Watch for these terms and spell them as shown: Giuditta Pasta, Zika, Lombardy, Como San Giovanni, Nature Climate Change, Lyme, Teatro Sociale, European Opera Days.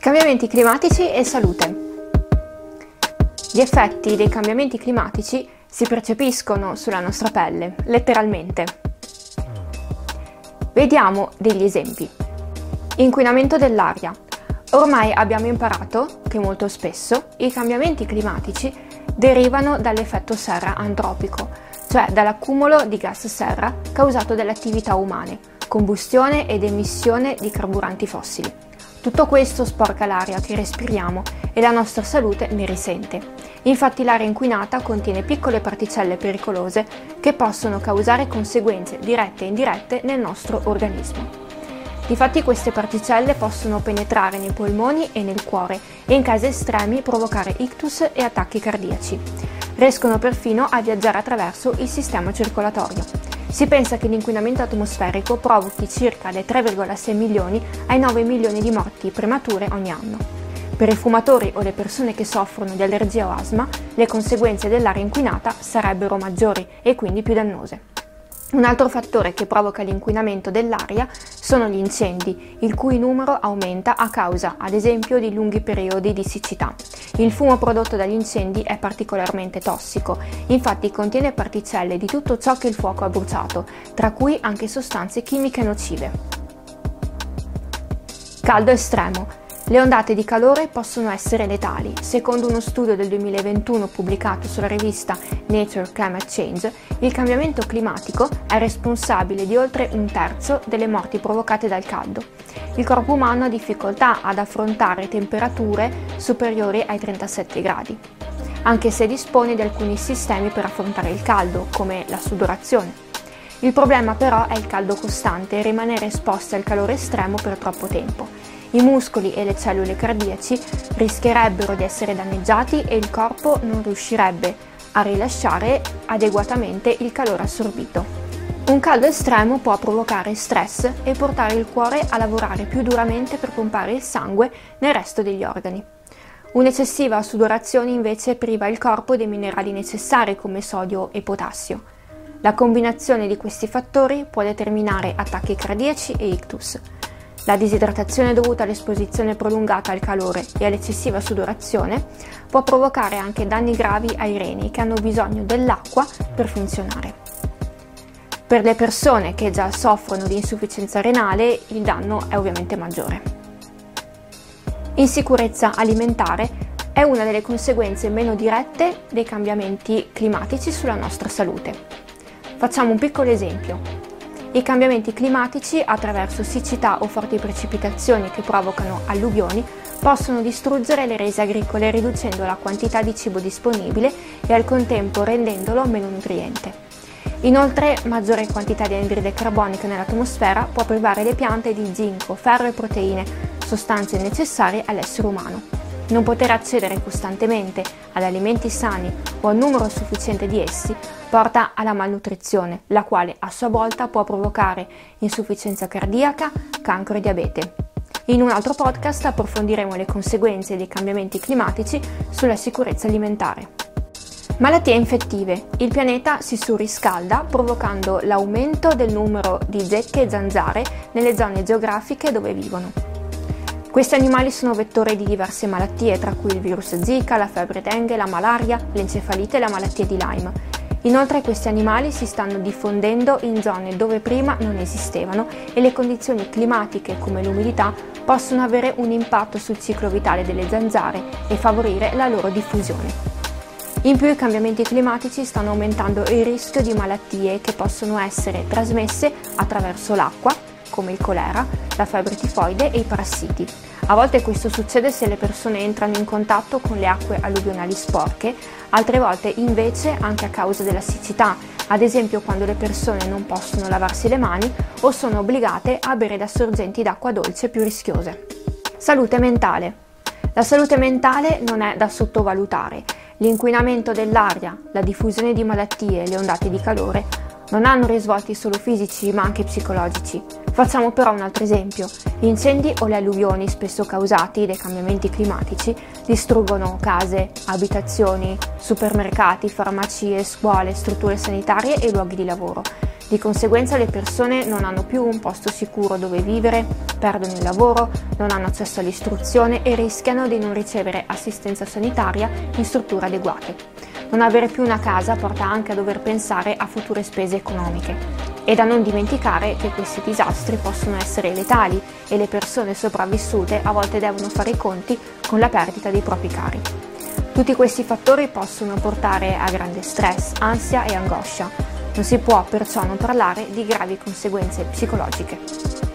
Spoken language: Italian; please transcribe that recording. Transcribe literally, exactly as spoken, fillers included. Cambiamenti climatici e salute. Gli effetti dei cambiamenti climatici si percepiscono sulla nostra pelle, letteralmente. Vediamo degli esempi. Inquinamento dell'aria. Ormai abbiamo imparato che molto spesso i cambiamenti climatici derivano dall'effetto serra antropico, cioè dall'accumulo di gas serra causato dalle attività umane, combustione ed emissione di carburanti fossili. Tutto questo sporca l'aria che respiriamo e la nostra salute ne risente. Infatti l'aria inquinata contiene piccole particelle pericolose che possono causare conseguenze dirette e indirette nel nostro organismo. Difatti queste particelle possono penetrare nei polmoni e nel cuore e in casi estremi provocare ictus e attacchi cardiaci. Riescono perfino a viaggiare attraverso il sistema circolatorio. Si pensa che l'inquinamento atmosferico provochi circa dai tre virgola sei milioni ai nove milioni di morti premature ogni anno. Per i fumatori o le persone che soffrono di allergia o asma, le conseguenze dell'aria inquinata sarebbero maggiori e quindi più dannose. Un altro fattore che provoca l'inquinamento dell'aria sono gli incendi, il cui numero aumenta a causa, ad esempio, di lunghi periodi di siccità. Il fumo prodotto dagli incendi è particolarmente tossico, infatti contiene particelle di tutto ciò che il fuoco ha bruciato, tra cui anche sostanze chimiche nocive. Caldo estremo. Le ondate di calore possono essere letali. Secondo uno studio del duemilaventuno pubblicato sulla rivista Nature Climate Change, il cambiamento climatico è responsabile di oltre un terzo delle morti provocate dal caldo. Il corpo umano ha difficoltà ad affrontare temperature superiori ai trentasette gradi, anche se dispone di alcuni sistemi per affrontare il caldo, come la sudorazione. Il problema però è il caldo costante e rimanere esposti al calore estremo per troppo tempo. I muscoli e le cellule cardiaci rischierebbero di essere danneggiati e il corpo non riuscirebbe a rilasciare adeguatamente il calore assorbito. Un caldo estremo può provocare stress e portare il cuore a lavorare più duramente per pompare il sangue nel resto degli organi. Un'eccessiva sudorazione invece priva il corpo dei minerali necessari come sodio e potassio. La combinazione di questi fattori può determinare attacchi cardiaci e ictus. La disidratazione dovuta all'esposizione prolungata al calore e all'eccessiva sudorazione può provocare anche danni gravi ai reni che hanno bisogno dell'acqua per funzionare. Per le persone che già soffrono di insufficienza renale il danno è ovviamente maggiore. Insicurezza alimentare è una delle conseguenze meno dirette dei cambiamenti climatici sulla nostra salute. Facciamo un piccolo esempio. I cambiamenti climatici, attraverso siccità o forti precipitazioni che provocano alluvioni, possono distruggere le rese agricole riducendo la quantità di cibo disponibile e al contempo rendendolo meno nutriente. Inoltre, maggiore quantità di anidride carbonica nell'atmosfera può privare le piante di zinco, ferro e proteine, sostanze necessarie all'essere umano. Non poter accedere costantemente ad alimenti sani o a un numero sufficiente di essi porta alla malnutrizione, la quale a sua volta può provocare insufficienza cardiaca, cancro e diabete. In un altro podcast approfondiremo le conseguenze dei cambiamenti climatici sulla sicurezza alimentare. Malattie infettive. Il pianeta si surriscalda provocando l'aumento del numero di zecche e zanzare nelle zone geografiche dove vivono. Questi animali sono vettori di diverse malattie, tra cui il virus Zika, la febbre dengue, la malaria, l'encefalite e la malattia di Lyme. Inoltre questi animali si stanno diffondendo in zone dove prima non esistevano e le condizioni climatiche, come l'umidità, possono avere un impatto sul ciclo vitale delle zanzare e favorire la loro diffusione. In più i cambiamenti climatici stanno aumentando il rischio di malattie che possono essere trasmesse attraverso l'acqua, come il colera, la febbre tifoide e i parassiti. A volte questo succede se le persone entrano in contatto con le acque alluvionali sporche, altre volte invece anche a causa della siccità, ad esempio quando le persone non possono lavarsi le mani o sono obbligate a bere da sorgenti d'acqua dolce più rischiose. Salute mentale. La salute mentale non è da sottovalutare. L'inquinamento dell'aria, la diffusione di malattie e le ondate di calore non hanno risvolti solo fisici ma anche psicologici. Facciamo però un altro esempio. Gli incendi o le alluvioni spesso causati dai cambiamenti climatici distruggono case, abitazioni, supermercati, farmacie, scuole, strutture sanitarie e luoghi di lavoro. Di conseguenza le persone non hanno più un posto sicuro dove vivere, perdono il lavoro, non hanno accesso all'istruzione e rischiano di non ricevere assistenza sanitaria in strutture adeguate. Non avere più una casa porta anche a dover pensare a future spese economiche. E da non dimenticare che questi disastri possono essere letali e le persone sopravvissute a volte devono fare i conti con la perdita dei propri cari. Tutti questi fattori possono portare a grande stress, ansia e angoscia. Non si può perciò non parlare di gravi conseguenze psicologiche.